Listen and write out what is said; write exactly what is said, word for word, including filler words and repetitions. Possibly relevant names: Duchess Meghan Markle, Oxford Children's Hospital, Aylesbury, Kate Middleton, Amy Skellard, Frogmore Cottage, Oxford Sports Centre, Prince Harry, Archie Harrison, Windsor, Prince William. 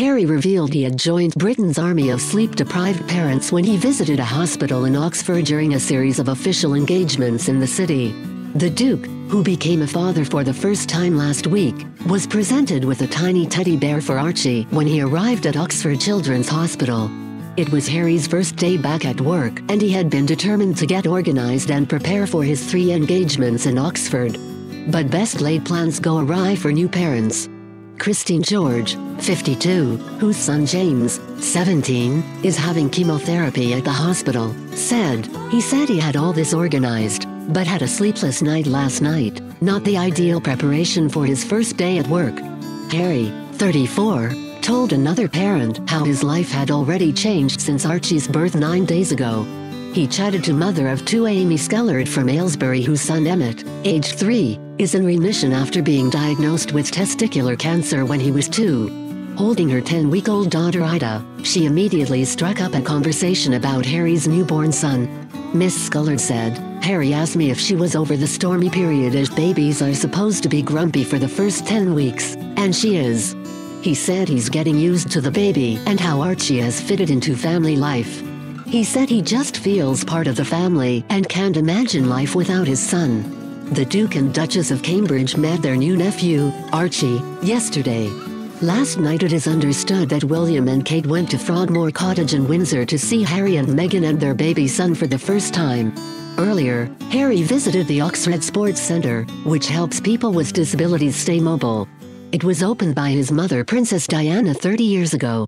Harry revealed he had joined Britain's army of sleep-deprived parents when he visited a hospital in Oxford during a series of official engagements in the city. The Duke, who became a father for the first time last week, was presented with a tiny teddy bear for Archie when he arrived at Oxford Children's Hospital. It was Harry's first day back at work, and he had been determined to get organized and prepare for his three engagements in Oxford. But best laid plans go awry for new parents. Christine George, fifty-two, whose son James, seventeen, is having chemotherapy at the hospital, said, "He said he had all this organized, but had a sleepless night last night, not the ideal preparation for his first day at work." Harry, thirty-four, told another parent how his life had already changed since Archie's birth nine days ago. He chatted to mother of two Amy Skellard from Aylesbury, whose son Emmett, aged three, is in remission after being diagnosed with testicular cancer when he was two. Holding her ten-week-old daughter Ida, she immediately struck up a conversation about Harry's newborn son. Miss Skellard said, "Harry asked me if she was over the stormy period, as babies are supposed to be grumpy for the first ten weeks, and she is. He said he's getting used to the baby and how Archie has fitted into family life. He said he just feels part of the family and can't imagine life without his son." The Duke and Duchess of Cambridge met their new nephew, Archie, yesterday. Last night it is understood that William and Kate went to Frogmore Cottage in Windsor to see Harry and Meghan and their baby son for the first time. Earlier, Harry visited the Oxford Sports Centre, which helps people with disabilities stay mobile. It was opened by his mother Princess Diana thirty years ago.